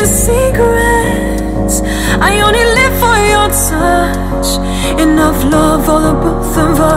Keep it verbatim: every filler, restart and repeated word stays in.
and secrets. I only live for your touch. Enough love for the both of us.